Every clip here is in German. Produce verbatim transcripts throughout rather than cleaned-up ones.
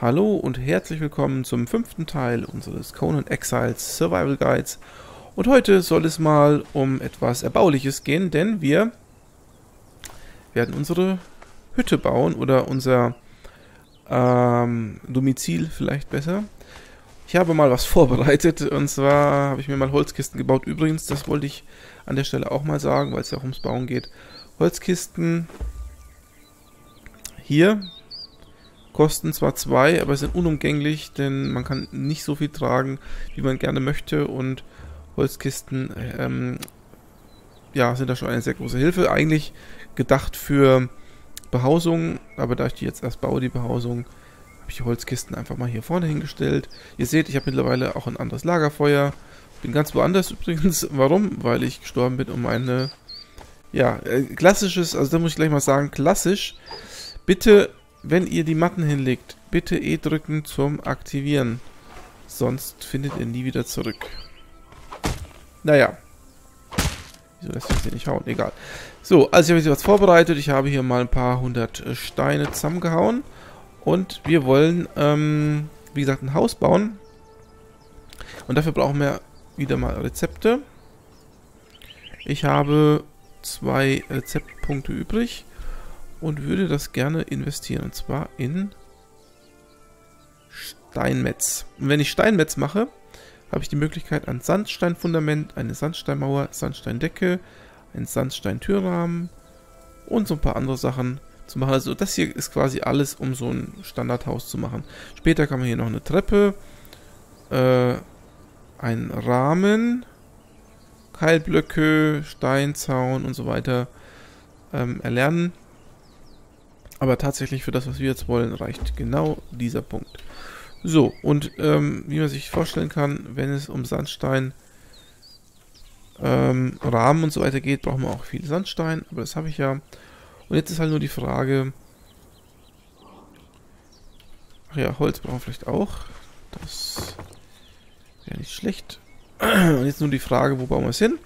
Hallo und herzlich willkommen zum fünften Teil unseres Conan Exiles Survival Guides. Und heute soll es mal um etwas Erbauliches gehen, denn wir werden unsere Hütte bauen oder unser ähm, Domizil vielleicht besser. Ich habe mal was vorbereitet und zwar habe ich mir mal Holzkisten gebaut. Übrigens, das wollte ich an der Stelle auch mal sagen, weil es ja auch ums Bauen geht. Holzkisten hier kosten zwar zwei, aber sind unumgänglich, denn man kann nicht so viel tragen, wie man gerne möchte, und Holzkisten ähm, ja, sind da schon eine sehr große Hilfe. Eigentlich gedacht für Behausung, aber da ich die jetzt erst baue, die Behausung, habe ich die Holzkisten einfach mal hier vorne hingestellt. Ihr seht, ich habe mittlerweile auch ein anderes Lagerfeuer. Bin ganz woanders übrigens. Warum? Weil ich gestorben bin um eine, ja, äh, klassisches, also da muss ich gleich mal sagen, klassisch, bitte... Wenn ihr die Matten hinlegt, bitte E drücken zum Aktivieren. Sonst findet ihr nie wieder zurück. Naja. Wieso lässt sich hier nicht hauen? Egal. So, also ich habe jetzt was vorbereitet. Ich habe hier mal ein paar hundert Steine zusammengehauen. Und wir wollen, ähm, wie gesagt, ein Haus bauen. Und dafür brauchen wir wieder mal Rezepte. Ich habe zwei Rezeptpunkte übrig. Und würde das gerne investieren, und zwar in Steinmetz. Und wenn ich Steinmetz mache, habe ich die Möglichkeit, ein Sandsteinfundament, eine Sandsteinmauer, Sandsteindecke, einen Sandsteintürrahmen und so ein paar andere Sachen zu machen. Also das hier ist quasi alles, um so ein Standardhaus zu machen. Später kann man hier noch eine Treppe, äh, einen Rahmen, Keilblöcke, Steinzaun und so weiter ähm, erlernen. Aber tatsächlich für das, was wir jetzt wollen, reicht genau dieser Punkt. So, und ähm, wie man sich vorstellen kann, wenn es um Sandstein, ähm, Rahmen und so weiter geht, brauchen wir auch viel Sandstein, aber das habe ich ja. Und jetzt ist halt nur die Frage, ach ja, Holz brauchen wir vielleicht auch, das wäre nicht schlecht. Und jetzt nur die Frage, wo bauen wir es hin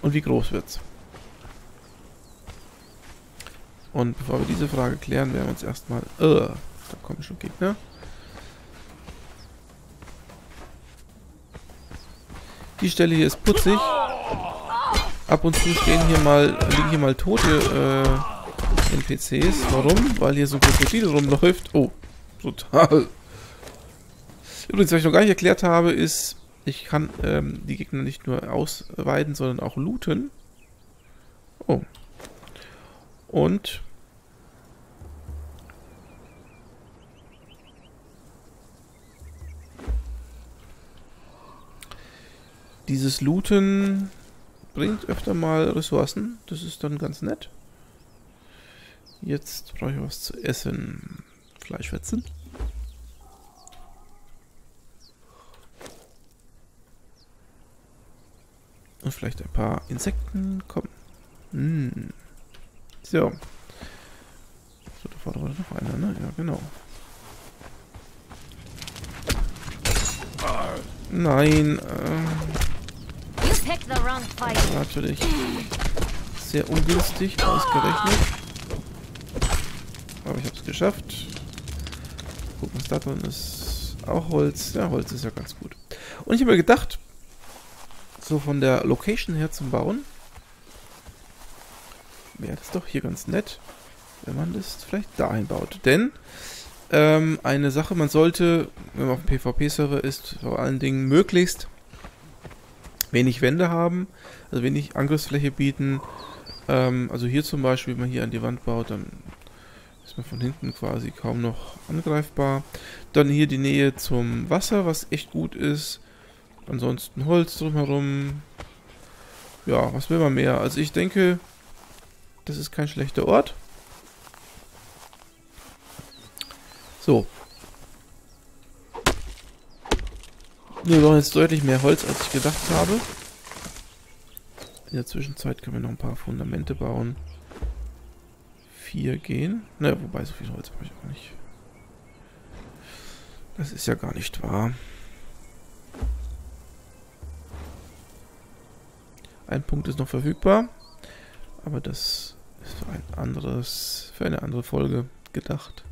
und wie groß wird es? Und bevor wir diese Frage klären, werden wir uns erstmal... Uh, da kommen schon Gegner. Die Stelle hier ist putzig. Ab und zu stehen hier mal, liegen hier mal tote äh, N P Cs. Warum? Weil hier so ein Krokodil rumläuft. Oh, total. Übrigens, was ich noch gar nicht erklärt habe, ist, ich kann ähm, die Gegner nicht nur ausweiden, sondern auch looten. Oh. Und dieses Looten bringt öfter mal Ressourcen. Das ist dann ganz nett. Jetzt brauche ich was zu essen. Fleischfetzen. Und vielleicht ein paar Insekten. Komm. Mmh. So. So, da vorne war noch einer, ne? Ja, genau. Ah, nein. Äh, natürlich. Sehr ungünstig, ausgerechnet. Aber ich hab's geschafft. Gucken, was da drin ist. Auch Holz. Ja, Holz ist ja ganz gut. Und ich habe mir gedacht, so von der Location her zum Bauen, wäre das doch hier ganz nett, wenn man das vielleicht dahin baut. Denn ähm, eine Sache, man sollte, wenn man auf dem PvP-Server ist, vor allen Dingen möglichst wenig Wände haben, also wenig Angriffsfläche bieten. Ähm, also hier zum Beispiel, wenn man hier an die Wand baut, dann ist man von hinten quasi kaum noch angreifbar. Dann hier die Nähe zum Wasser, was echt gut ist. Ansonsten Holz drumherum. Ja, was will man mehr? Also ich denke... Das ist kein schlechter Ort. So. Wir brauchen jetzt deutlich mehr Holz, als ich gedacht habe. In der Zwischenzeit können wir noch ein paar Fundamente bauen. Vier gehen. Naja, wobei, so viel Holz brauche ich auch nicht. Das ist ja gar nicht wahr. Ein Punkt ist noch verfügbar. Aber das ist für ein anderes, für eine andere Folge gedacht.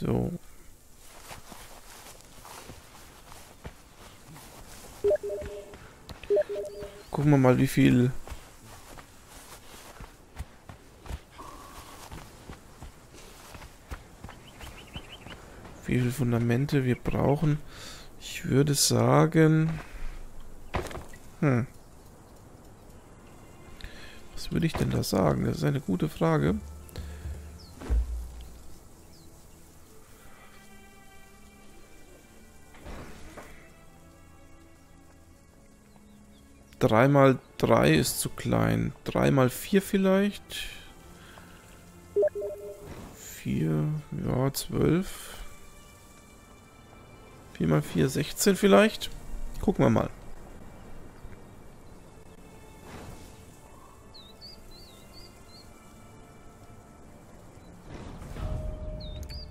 So. Gucken wir mal, wie viel... Wie viele Fundamente wir brauchen. Ich würde sagen... Hm. Was würde ich denn da sagen? Das ist eine gute Frage. drei mal drei ist zu klein. drei mal vier vielleicht. vier, ja, zwölf. vier mal vier, sechzehn vielleicht. Gucken wir mal.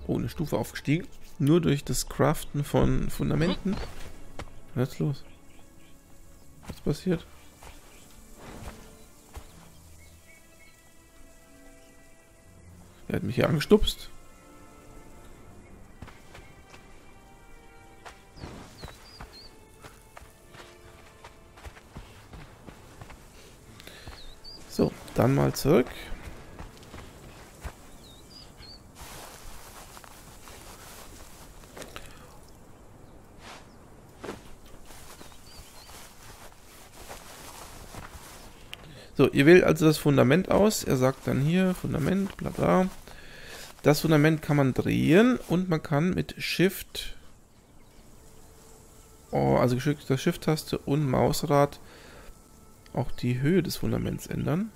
Oh, eine Stufe aufgestiegen. Nur durch das Craften von Fundamenten. Was ist los? Was passiert? Er hat mich hier angestupst. So, dann mal zurück. So, ihr wählt also das Fundament aus. Er sagt dann hier, Fundament, bla bla. Das Fundament kann man drehen und man kann mit Shift, oh, also geschickt der Shift-Taste und Mausrad auch die Höhe des Fundaments ändern.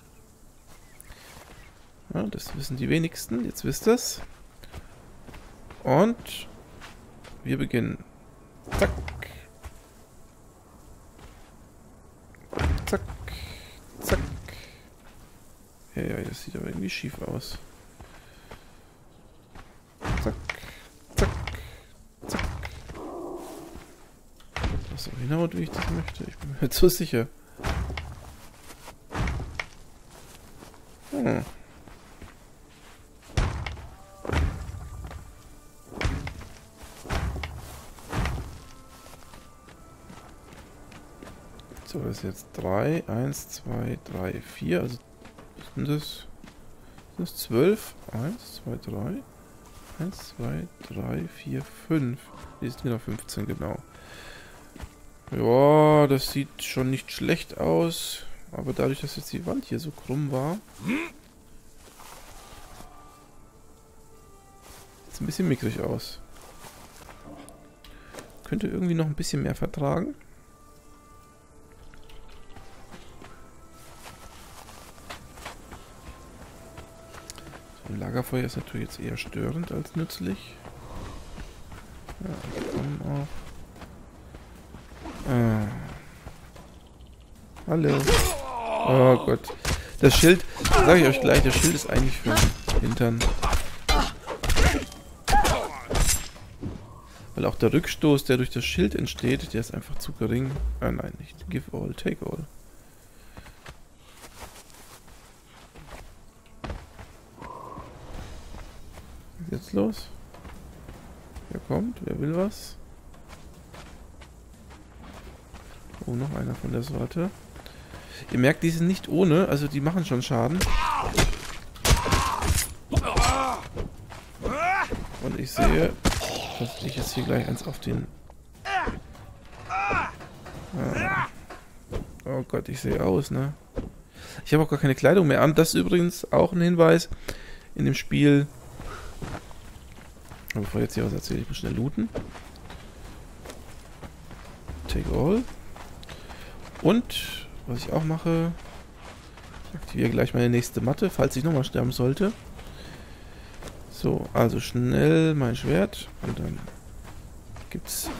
Ja, das wissen die wenigsten, jetzt wisst ihr es. Und wir beginnen. Zack. Zack. Zack. Ja, ja, das sieht aber irgendwie schief aus. Zack, zack, zack. Das auch hinhaut, wie ich das möchte. Ich bin mir jetzt so sicher. Hm. So, das ist jetzt drei, eins, zwei, drei, vier. Also, was sind das? Das ist zwölf. eins, zwei, drei. eins, zwei, drei, vier, fünf. Die sind genau fünfzehn, genau. Ja, das sieht schon nicht schlecht aus. Aber dadurch, dass jetzt die Wand hier so krumm war, sieht es ein bisschen mickrig aus. Könnte irgendwie noch ein bisschen mehr vertragen. Lagerfeuer ist natürlich jetzt eher störend als nützlich. Ja, ich komme auch. Ah. Hallo. Oh Gott. Das Schild, sage ich euch gleich, das Schild ist eigentlich für den Hintern. Weil auch der Rückstoß, der durch das Schild entsteht, der ist einfach zu gering. Ah nein, nicht. Give all, take all. Jetzt los. Wer kommt? Wer will was? Oh, noch einer von der Sorte. Ihr merkt, die sind nicht ohne, also die machen schon Schaden. Und ich sehe, dass ich jetzt hier gleich eins auf den... Ah. Oh Gott, ich sehe aus, ne? Ich habe auch gar keine Kleidung mehr an. Das ist übrigens auch ein Hinweis in dem Spiel... Aber bevor ich jetzt hier was erzähle, ich muss schnell looten. Take all. Und, was ich auch mache, ich aktiviere gleich meine nächste Matte, falls ich nochmal sterben sollte. So, also schnell mein Schwert. Und dann gibt's...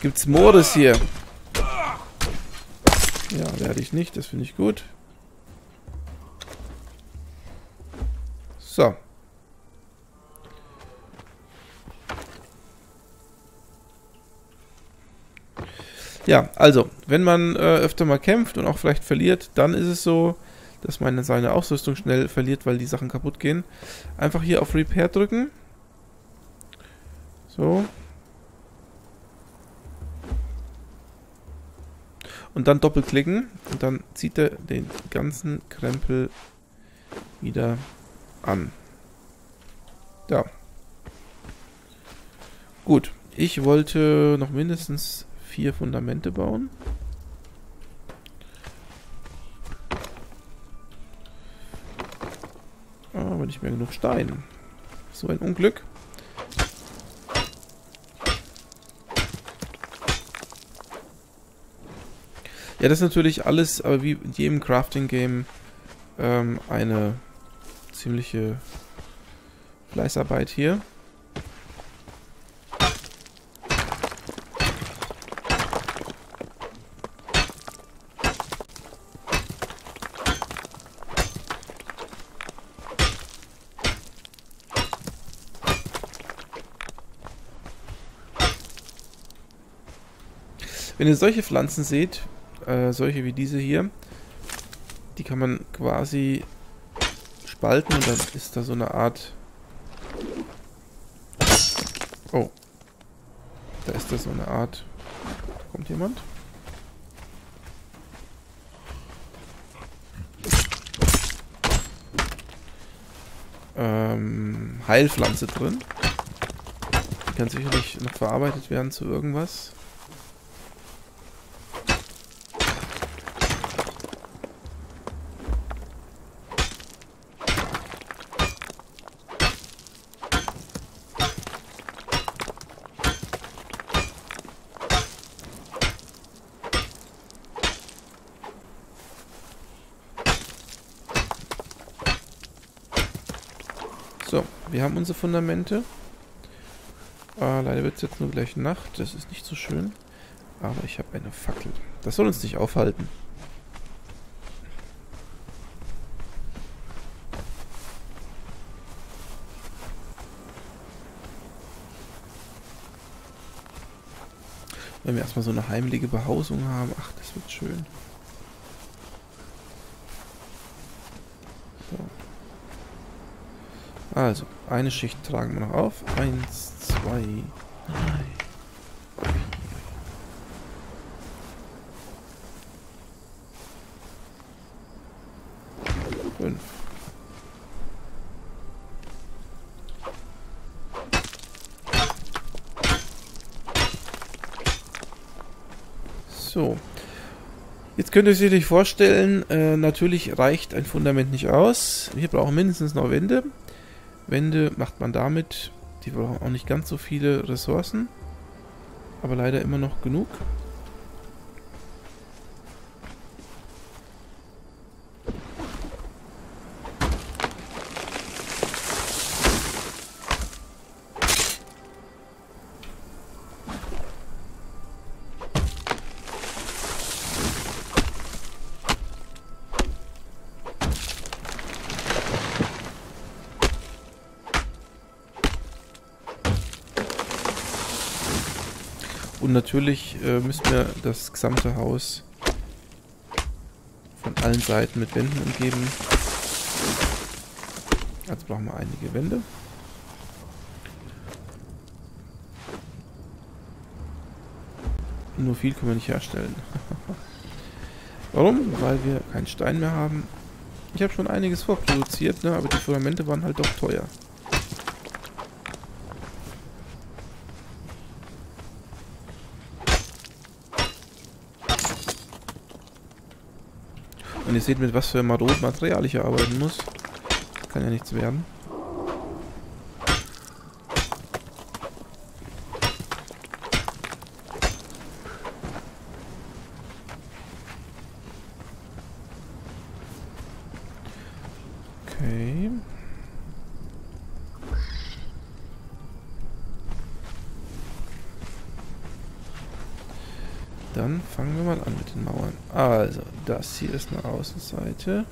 Gibt's Mordes hier. Ja, werde ich nicht, das finde ich gut. So. Ja, also, wenn man äh, öfter mal kämpft und auch vielleicht verliert, dann ist es so, dass man seine Ausrüstung schnell verliert, weil die Sachen kaputt gehen. Einfach hier auf Repair drücken So. Und dann doppelklicken und dann zieht er den ganzen Krempel wieder an. Ja. Gut, ich wollte noch mindestens vier Fundamente bauen. Aber nicht mehr genug Stein. So ein Unglück. Ja, das ist natürlich alles, aber wie in jedem Crafting-Game, ähm, eine ziemliche Fleißarbeit hier. Wenn ihr solche Pflanzen seht, Äh, solche wie diese hier, die kann man quasi spalten und dann ist da so eine Art, oh, da ist da so eine Art, kommt jemand? Ähm, Heilpflanze drin, die kann sicherlich noch verarbeitet werden zu irgendwas. Wir haben unsere Fundamente. Äh, leider wird es jetzt nur gleich Nacht. Das ist nicht so schön. Aber ich habe eine Fackel. Das soll uns nicht aufhalten. Wenn wir erstmal so eine heimelige Behausung haben. Ach, das wird schön. So. Also, eine Schicht tragen wir noch auf. Eins, zwei, drei. Fünf. So. Jetzt könnt ihr euch sicherlich vorstellen, äh, natürlich reicht ein Fundament nicht aus. Wir brauchen mindestens noch Wände. Wände macht man damit, die brauchen auch nicht ganz so viele Ressourcen, aber leider immer noch genug. Und natürlich äh, müssen wir das gesamte Haus von allen Seiten mit Wänden umgeben. Also brauchen wir einige Wände. Nur viel können wir nicht herstellen. Warum? Weil wir keinen Stein mehr haben. Ich habe schon einiges vorproduziert, ne? Aber die Fundamente waren halt doch teuer. Und ihr seht, mit was für marodem Material ich hier arbeiten muss. Kann ja nichts werden. Okay. Dann fangen wir mal an mit den Mauern. Also, das hier ist eine Außenseite.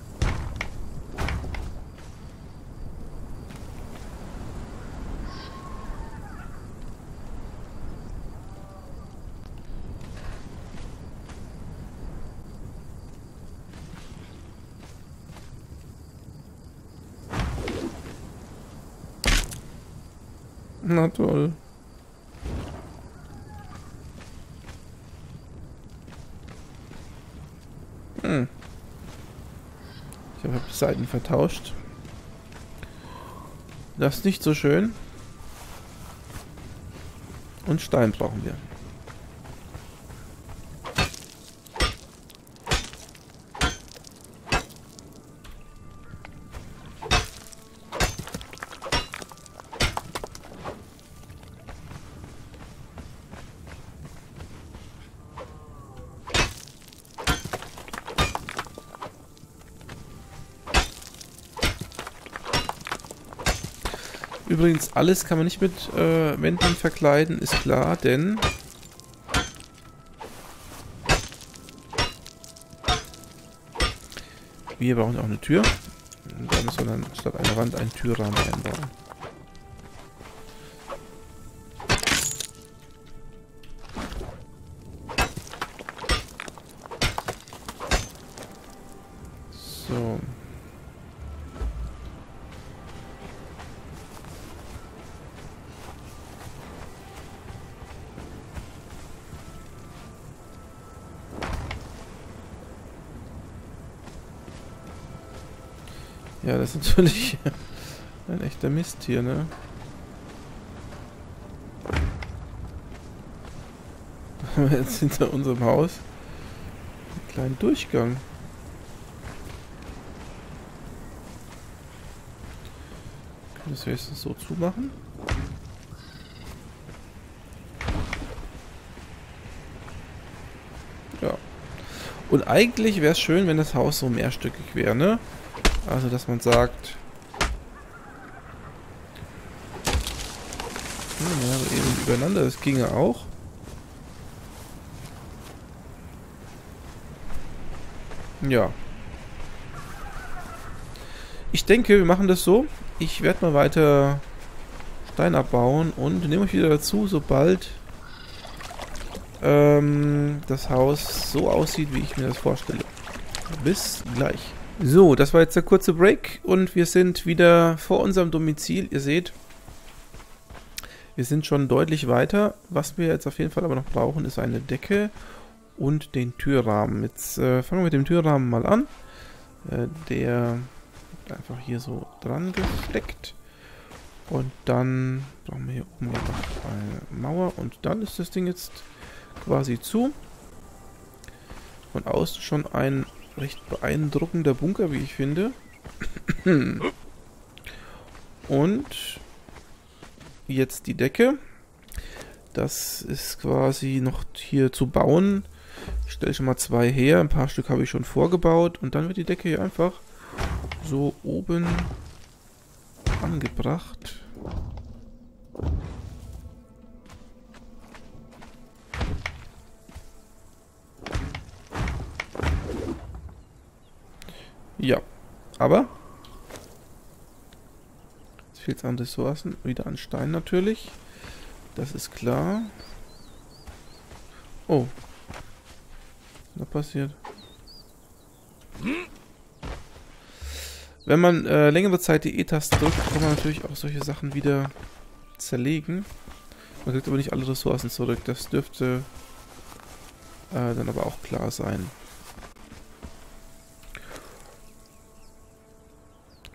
Na toll. Seiten vertauscht. Das ist nicht so schön. Und Stein brauchen wir. Übrigens, alles kann man nicht mit äh, Wänden verkleiden, ist klar, denn wir brauchen auch eine Tür. Und da müssen wir dann statt einer Wand einen Türrahmen einbauen. So. Ja, das ist natürlich ein echter Mist hier, ne? Jetzt hinter unserem Haus einen kleinen Durchgang. Können wir es höchstens so zumachen? Ja. Und eigentlich wäre es schön, wenn das Haus so mehrstöckig wäre, ne? Also, dass man sagt, ja, eben übereinander, das ginge auch. Ja. Ich denke, wir machen das so. Ich werde mal weiter Stein abbauen und nehme euch wieder dazu, sobald ähm, das Haus so aussieht, wie ich mir das vorstelle. Bis gleich. So, das war jetzt der kurze Break und wir sind wieder vor unserem Domizil. Ihr seht, wir sind schon deutlich weiter. Was wir jetzt auf jeden Fall aber noch brauchen, ist eine Decke und den Türrahmen. Jetzt äh, fangen wir mit dem Türrahmen mal an. Äh, der wird einfach hier so dran gesteckt. Und dann brauchen wir hier oben noch eine Mauer und dann ist das Ding jetzt quasi zu. Von außen schon ein recht beeindruckender Bunker, wie ich finde. Und jetzt die Decke. Das ist quasi noch hier zu bauen. Ich stelle schon mal zwei her. Ein paar Stück habe ich schon vorgebaut. Und dann wird die Decke hier einfach so oben angebracht. Ja, aber es fehlt an Ressourcen, wieder an Stein natürlich, das ist klar. Oh, was ist da passiert? Wenn man äh, längere Zeit die E-Taste drückt, kann man natürlich auch solche Sachen wieder zerlegen. Man kriegt aber nicht alle Ressourcen zurück, das dürfte äh, dann aber auch klar sein.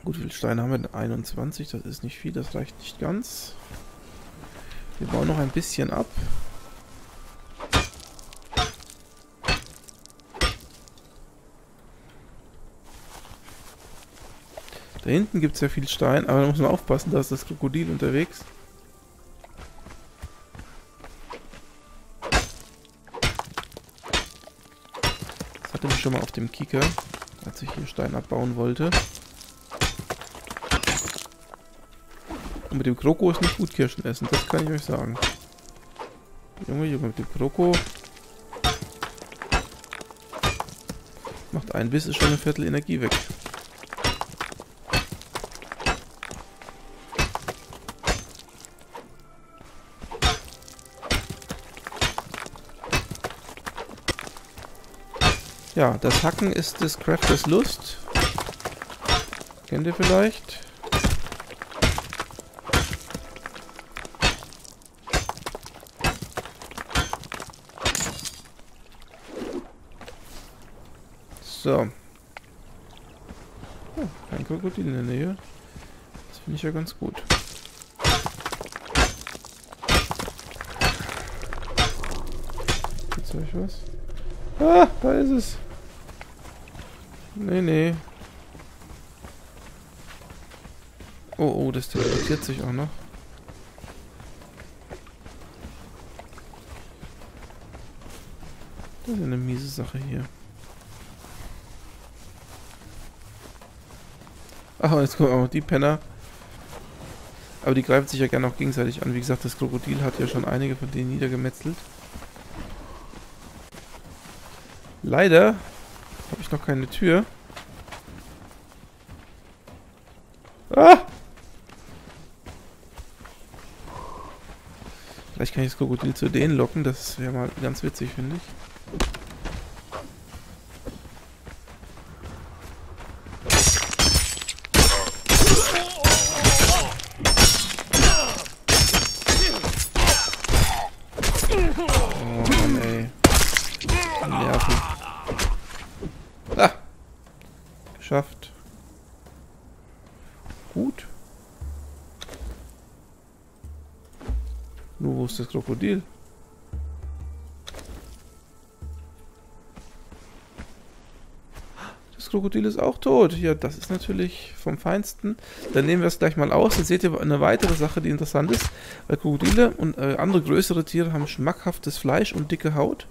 Gut, wie viele Steine haben wir denn? einundzwanzig, das ist nicht viel, das reicht nicht ganz. Wir bauen noch ein bisschen ab. Da hinten gibt es ja viel Stein, aber da muss man aufpassen, da ist das Krokodil unterwegs. Das hatte mich schon mal auf dem Kicker, als ich hier Stein abbauen wollte. Und mit dem Kroko ist nicht gut Kirschen essen, das kann ich euch sagen. Junge, Junge, mit dem Kroko. Macht ein Biss, ist schon ein Viertel Energie weg. Ja, das Hacken ist des Crafters Lust. Kennt ihr vielleicht? So. Oh, kein Krokodil in der Nähe. Das finde ich ja ganz gut. Gibt's euch was? Ah, da ist es. Nee, nee. Oh, oh, das teleportiert sich auch noch. Das ist eine miese Sache hier. Ach, und jetzt kommen auch noch die Penner. Aber die greifen sich ja gerne auch gegenseitig an. Wie gesagt, das Krokodil hat ja schon einige von denen niedergemetzelt. Leider habe ich noch keine Tür. Ah! Vielleicht kann ich das Krokodil zu denen locken. Das wäre mal ganz witzig, finde ich. Geschafft. Gut. Nur wo ist das Krokodil? Das Krokodil ist auch tot. Ja, das ist natürlich vom Feinsten. Dann nehmen wir es gleich mal aus. Dann seht ihr eine weitere Sache, die interessant ist. Weil Krokodile und äh, andere größere Tiere haben schmackhaftes Fleisch und dicke Haut.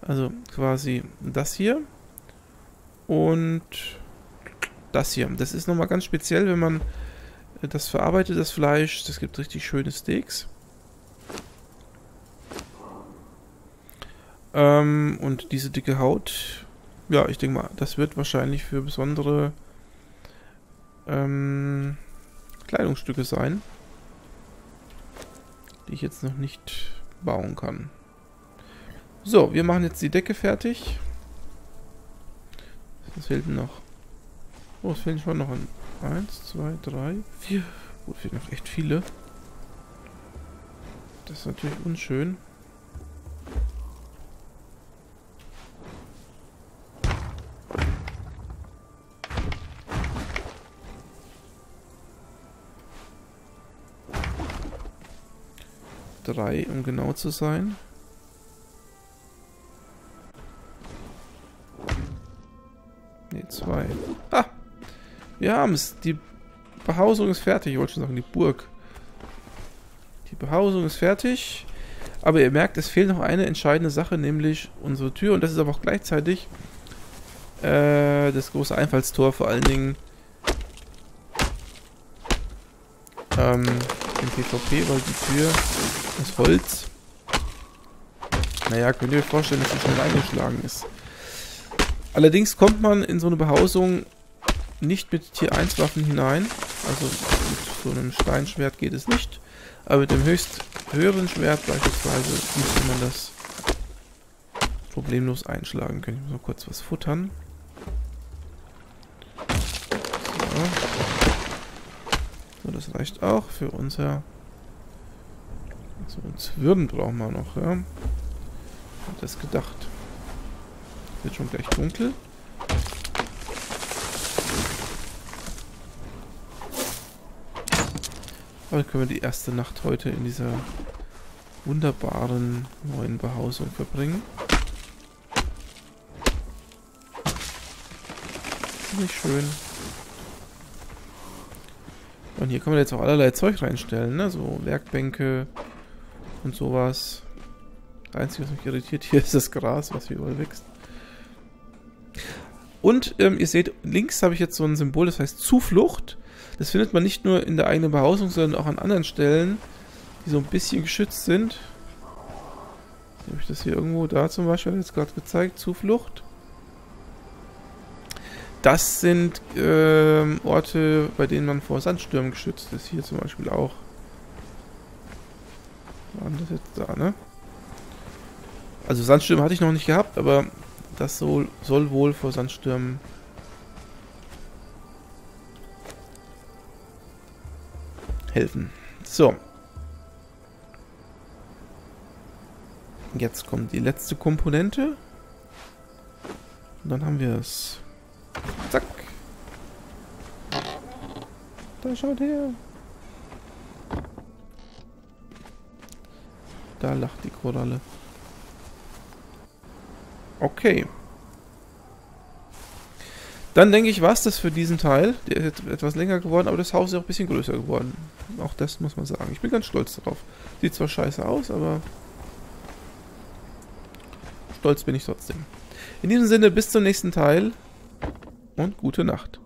Also quasi das hier. Und das hier. Das ist nochmal ganz speziell, wenn man das verarbeitet, das Fleisch. Das gibt richtig schöne Steaks. Ähm, und diese dicke Haut, ja, ich denke mal, das wird wahrscheinlich für besondere ähm, Kleidungsstücke sein, die ich jetzt noch nicht bauen kann. So, wir machen jetzt die Decke fertig. Was fehlt denn noch? Oh, es fehlen schon noch ein. Eins, zwei, drei, vier. Oh, es fehlen noch echt viele. Das ist natürlich unschön. Drei, um genau zu sein. Zwei. Ah! Wir haben es. Die Behausung ist fertig. Ich wollte schon sagen, die Burg. Die Behausung ist fertig. Aber ihr merkt, es fehlt noch eine entscheidende Sache, nämlich unsere Tür. Und das ist aber auch gleichzeitig äh, das große Einfallstor, vor allen Dingen ähm, im PvP, weil die Tür aus Holz. Naja, könnt ihr euch vorstellen, dass sie schnell eingeschlagen ist. Allerdings kommt man in so eine Behausung nicht mit Tier eins Waffen hinein. Also mit so einem Steinschwert geht es nicht. Aber mit dem höchst höheren Schwert beispielsweise müsste man das problemlos einschlagen können. Ich muss mal kurz was futtern. So, so das reicht auch für unser... Also uns Würden brauchen wir noch, ja. Ich hab das gedacht. Wird schon gleich dunkel. Aber dann können wir die erste Nacht heute in dieser wunderbaren neuen Behausung verbringen. Nicht schön. Und hier kann man jetzt auch allerlei Zeug reinstellen, ne? So Werkbänke und sowas. Das Einzige, was mich irritiert hier, ist das Gras, was hier überall wächst. Und ähm, ihr seht, links habe ich jetzt so ein Symbol, das heißt Zuflucht. Das findet man nicht nur in der eigenen Behausung, sondern auch an anderen Stellen, die so ein bisschen geschützt sind. Habe ich das hier irgendwo da zum Beispiel jetzt gerade gezeigt, Zuflucht. Das sind ähm, Orte, bei denen man vor Sandstürmen geschützt ist. Hier zum Beispiel auch. War das jetzt da, ne? Also Sandstürme hatte ich noch nicht gehabt, aber... Das soll, soll wohl vor Sandstürmen helfen. So. Jetzt kommt die letzte Komponente. Und dann haben wir es. Zack. Da schaut her. Da lacht die Koralle. Okay. Dann denke ich, war es das für diesen Teil. Der ist jetzt etwas länger geworden, aber das Haus ist auch ein bisschen größer geworden. Auch das muss man sagen. Ich bin ganz stolz darauf. Sieht zwar scheiße aus, aber stolz bin ich trotzdem. In diesem Sinne, bis zum nächsten Teil und gute Nacht.